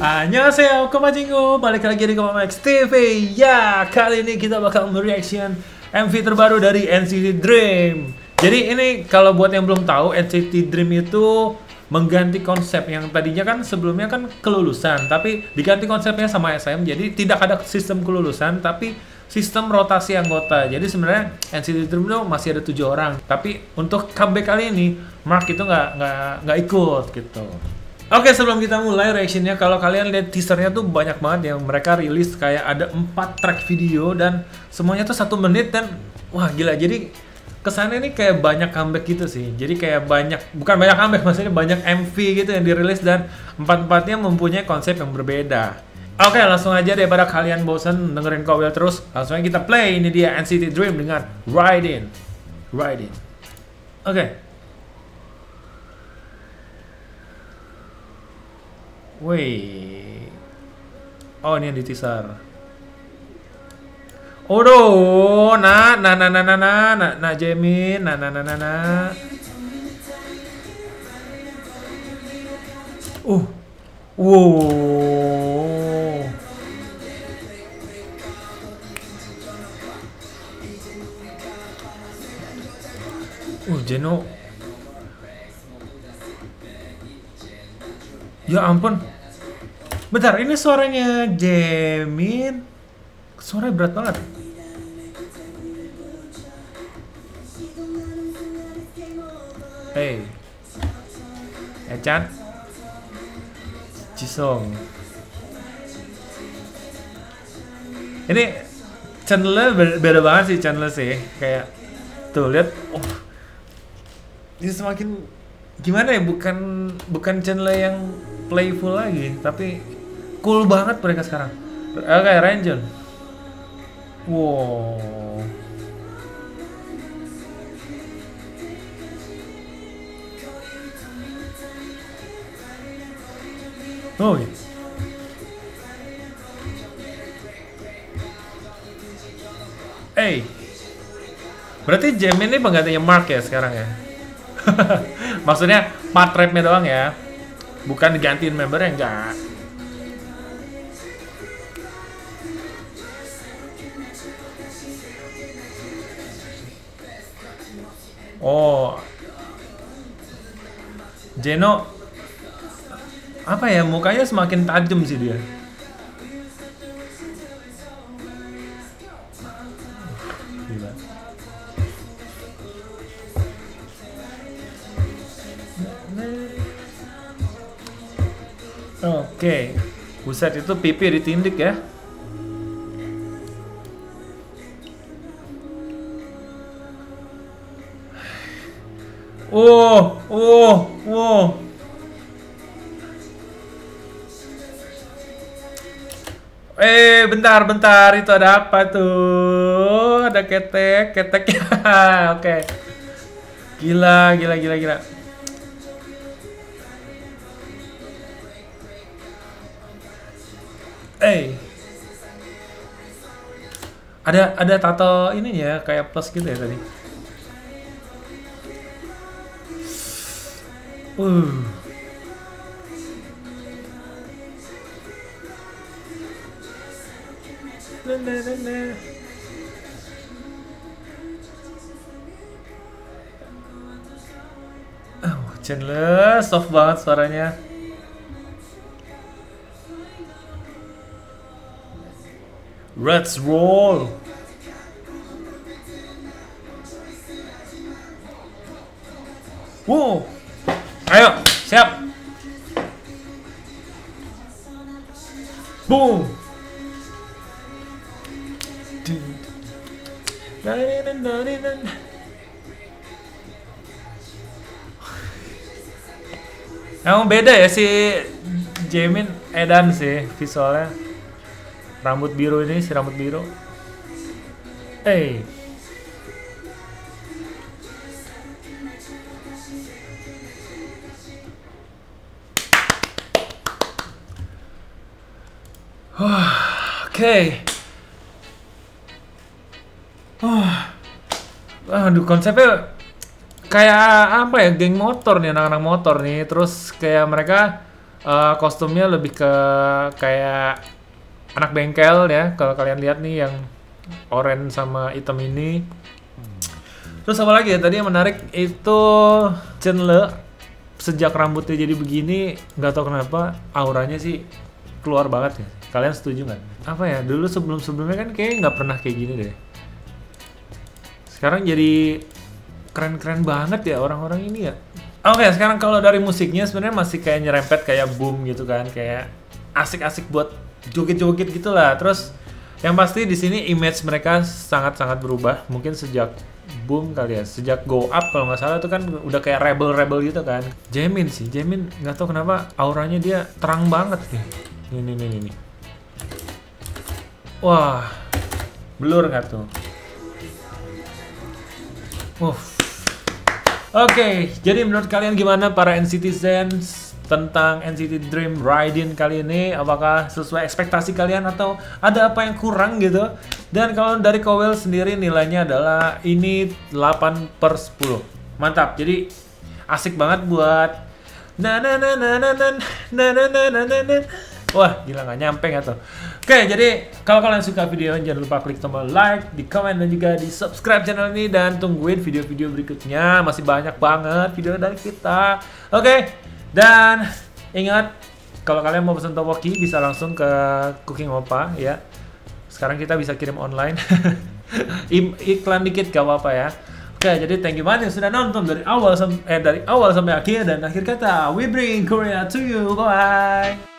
Annyeonghaseyo, Koppajinggo, balik lagi di Coppa Magz TV. Ya, kali ini kita bakal mereaction MV terbaru dari NCT Dream. Jadi ini kalau buat yang belum tahu, NCT Dream itu mengganti konsep yang tadinya kan sebelumnya kan kelulusan, tapi diganti konsepnya sama SM. Jadi tidak ada sistem kelulusan, tapi sistem rotasi anggota. Jadi sebenarnya NCT Dream itu masih ada 7 orang, tapi untuk comeback kali ini Mark itu nggak ikut gitu. Oke, sebelum kita mulai reactionnya, kalau kalian lihat teasernya tuh banyak banget yang mereka rilis, kayak ada 4 track video dan semuanya tuh 1 menit dan wah gila. Jadi kesannya ini kayak banyak comeback gitu sih. Jadi kayak banyak, bukan banyak comeback, maksudnya banyak MV gitu yang dirilis dan 4-4-nya mempunyai konsep yang berbeda. Oke, langsung aja daripada kalian bosen dengerin Kowil terus, langsung aja kita play. Ini dia NCT Dream dengan Ridin. Ridin. Oke. Wih, oh ini yang di teaser. Odoh, nah Jamin, nah. Wow. Jeno. Ya ampun. Bentar, ini suaranya Jamin. Suaranya berat banget. Hey. Echan. Jisung. Ini channelnya beda banget sih, kayak tuh lihat. Oh. Ini semakin gimana ya? Bukan channel yang playful lagi, tapi cool banget mereka sekarang. Oke, Ranjun. Wow. Oh. Hey. Berarti Jamin ini penggantinya Mark ya sekarang ya? Maksudnya part rapnya doang ya? Bukan digantiin membernya, enggak. Oh, Jeno apa ya, mukanya semakin tajam sih dia. Gila. Oke, buset itu pipi ditindik ya. Oh. Bentar, itu ada apa tuh? Ada ketek. Oke. Gila. Ada tato ininya kayak plus gitu ya tadi. Chandler soft banget suaranya. Let's roll. Wow. Ayo, siap. Boom. Emang beda ya si Jamin Edan sih visualnya. Rambut biru ini, si rambut biru. Oke. Aduh, konsepnya kayak apa ya, geng motor nih, anak-anak motor nih. Terus kayak mereka kostumnya lebih ke kayak anak bengkel ya, kalau kalian lihat nih yang orange sama hitam ini. Terus apa lagi ya, tadi yang menarik itu Chenle, sejak rambutnya jadi begini nggak tahu kenapa auranya sih keluar banget ya. Kalian setuju nggak? Apa ya, dulu sebelumnya kan kayak nggak pernah kayak gini deh. Sekarang jadi keren-keren banget ya orang-orang ini ya. Oke, sekarang kalau dari musiknya sebenarnya masih kayak nyerempet kayak boom gitu kan, kayak asik-asik buat joget-joget gitulah. Terus yang pasti di sini image mereka sangat-sangat berubah. Mungkin sejak boom kali ya, sejak go up kalau nggak salah itu kan udah kayak rebel-rebel gitu kan. Jaemin sih, Jaemin nggak tahu kenapa auranya dia terang banget nih. Nih. Wah, blur nggak tuh? Oke, jadi menurut kalian gimana para NCTzens tentang NCT Dream Ridin kali ini? Apakah sesuai ekspektasi kalian atau ada apa yang kurang gitu? Dan kalau dari Kowel sendiri nilainya adalah ini 8/10. Mantap, jadi asik banget buat wah, gila nggak nyampe nggak tuh. Oke, jadi kalau kalian suka video jangan lupa klik tombol like, di komen dan juga di subscribe channel ini. Dan tungguin video-video berikutnya, masih banyak banget video dari kita. Oke, dan ingat kalau kalian mau pesan tteokbokki bisa langsung ke Cooking Opa ya. Sekarang kita bisa kirim online. Iklan dikit gak apa-apa ya. Oke, jadi thank you banget yang sudah nonton dari awal sampai akhir, dan akhir kata we bring Korea to you. Bye.